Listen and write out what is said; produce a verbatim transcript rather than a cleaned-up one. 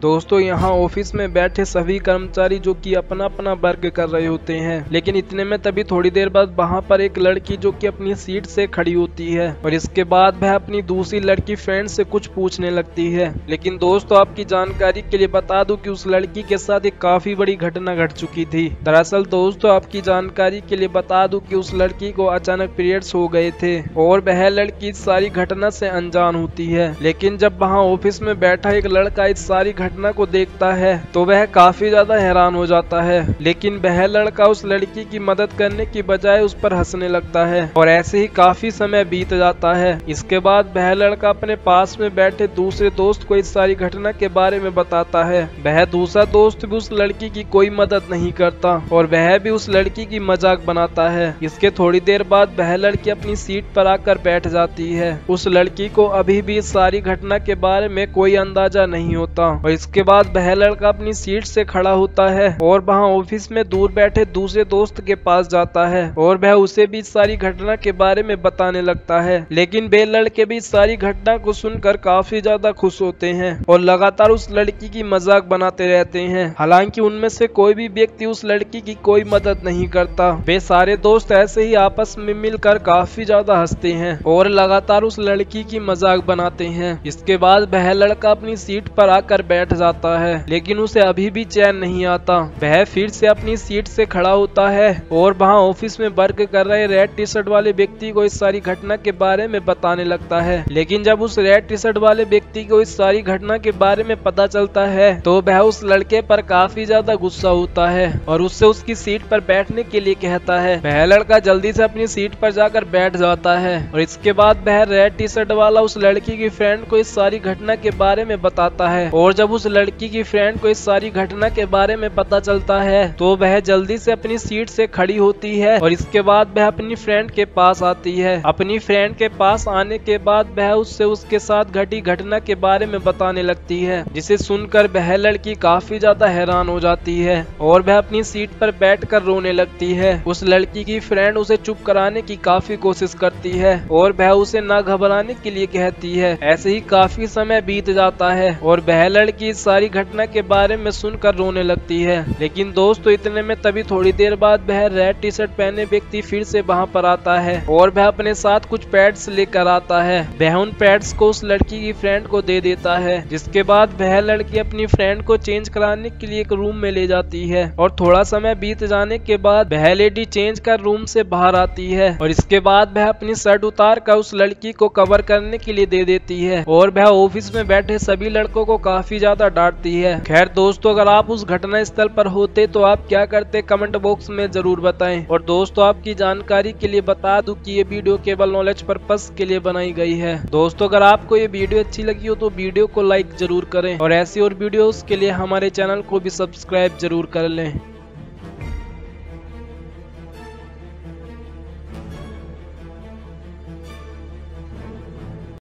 दोस्तों यहाँ ऑफिस में बैठे सभी कर्मचारी जो कि अपना अपना वर्क कर रहे होते हैं, लेकिन इतने में तभी थोड़ी देर बाद वहाँ पर एक लड़की जो कि अपनी सीट से खड़ी होती है और इसके बाद वह अपनी दूसरी लड़की फ्रेंड से कुछ पूछने लगती है। लेकिन दोस्तों आपकी जानकारी के लिए बता दूं कि उस लड़की के साथ एक काफी बड़ी घटना घट चुकी थी। दरअसल दोस्तों आपकी जानकारी के लिए बता दूं कि उस लड़की को अचानक पीरियड्स हो गए थे और वह लड़की इस सारी घटना से अनजान होती है। लेकिन जब वहाँ ऑफिस में बैठा एक लड़का इस सारी घटना को देखता है तो वह काफी ज्यादा हैरान हो जाता है, लेकिन वह लड़का उस लड़की की मदद करने की बजाय उस पर हंसने लगता है और ऐसे ही काफी समय बीत जाता है। इसके बाद वह लड़का अपने पास में बैठे दूसरे दोस्त को इस सारी घटना के बारे में बताता है। वह दूसरा दोस्त भी उस लड़की की कोई मदद नहीं करता और वह भी उस लड़की की मजाक बनाता है। इसके थोड़ी देर बाद वह लड़की अपनी सीट पर आकर बैठ जाती है। उस लड़की को अभी भी इस सारी घटना के बारे में कोई अंदाजा नहीं होता। इसके बाद वह लड़का अपनी सीट से खड़ा होता है और वहाँ ऑफिस में दूर बैठे दूसरे दोस्त के पास जाता है और वह उसे भी सारी घटना के बारे में बताने लगता है। लेकिन वे लड़के भी सारी घटना को सुनकर काफी ज्यादा खुश होते हैं और लगातार उस लड़की की मजाक बनाते रहते हैं। हालांकि उनमें से कोई भी व्यक्ति उस लड़की की कोई मदद नहीं करता। वे सारे दोस्त ऐसे ही आपस में मिलकर काफी ज्यादा हंसते हैं और लगातार उस लड़की की मजाक बनाते हैं। इसके बाद वह लड़का अपनी सीट पर आकर बैठ जाता है, लेकिन उसे अभी भी चैन नहीं आता। वह फिर से अपनी सीट से खड़ा होता है और वहाँ ऑफिस में वर्क कर रहे रेड टी शर्ट वाले व्यक्ति को इस सारी घटना के बारे में बताने लगता है। लेकिन जब उस रेड टी शर्ट वाले व्यक्ति को इस सारी घटना के बारे में पता चलता है तो वह उस लड़के पर काफी ज्यादा गुस्सा होता है और उससे उसकी सीट पर बैठने के लिए कहता है। वह लड़का जल्दी से अपनी सीट पर जाकर बैठ जाता है और इसके बाद वह रेड टी शर्ट वाला उस लड़की की फ्रेंड को इस सारी घटना के बारे में बताता है। और जब उस लड़की की फ्रेंड को इस सारी घटना के बारे में पता चलता है तो वह जल्दी से अपनी सीट से खड़ी होती है और इसके बाद वह अपनी फ्रेंड के पास आती है। अपनी फ्रेंड के पास आने के बाद वह उससे उसके साथ घटी घटना के बारे में बताने लगती है, जिसे सुनकर वह लड़की काफी ज्यादा हैरान हो जाती है और वह अपनी सीट पर बैठकर रोने लगती है। उस लड़की की फ्रेंड उसे चुप कराने की काफी कोशिश करती है और वह उसे ना घबराने के लिए कहती है। ऐसे ही काफी समय बीत जाता है और वह लड़की इस सारी घटना के बारे में सुनकर रोने लगती है। लेकिन दोस्तों इतने में तभी थोड़ी देर बाद वह रेड टी शर्ट पहने व्यक्ति फिर से वहाँ पर आता है और वह अपने साथ कुछ पैड्स लेकर आता है। वह उन पैड्स को उस लड़की की फ्रेंड को दे देता है, जिसके बाद वह लड़की अपनी फ्रेंड को चेंज कराने के लिए एक रूम में ले जाती है और थोड़ा समय बीत जाने के बाद वह लेडी चेंज कर रूम से बाहर आती है और इसके बाद वह अपनी शर्ट उतार कर उस लड़की को कवर करने के लिए दे देती है और वह ऑफिस में बैठे सभी लड़कों को काफी डांटती है। खैर दोस्तों अगर आप उस घटना स्थल पर होते तो आप क्या करते कमेंट बॉक्स में जरूर बताएं। और दोस्तों आपकी जानकारी के लिए बता दूं कि ये वीडियो केवल नॉलेज पर्पस के लिए बनाई गई है। दोस्तों अगर आपको ये वीडियो अच्छी लगी हो तो वीडियो को लाइक जरूर करें और ऐसी और वीडियोस के लिए हमारे चैनल को भी सब्सक्राइब जरूर कर लें।